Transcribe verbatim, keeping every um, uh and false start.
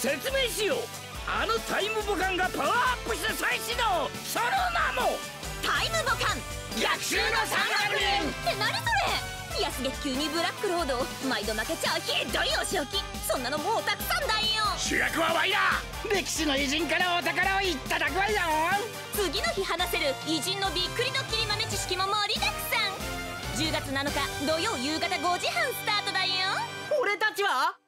説明しよう。あのタイムボカンがパワーアップした最新の、その名もタイムボカン逆襲のさんびゃくねんって何それ。安月給にブラックロード、毎度負けちゃうひどいお仕置き。そんなのもうたくさんだよ。主役はワイだ。歴史の偉人からお宝をいただくわよ。次の日話せる偉人のびっくりドッキリ豆知識も盛りだくさん。じゅうがつなのか土曜夕方ごじはんスタートだよ。俺たちは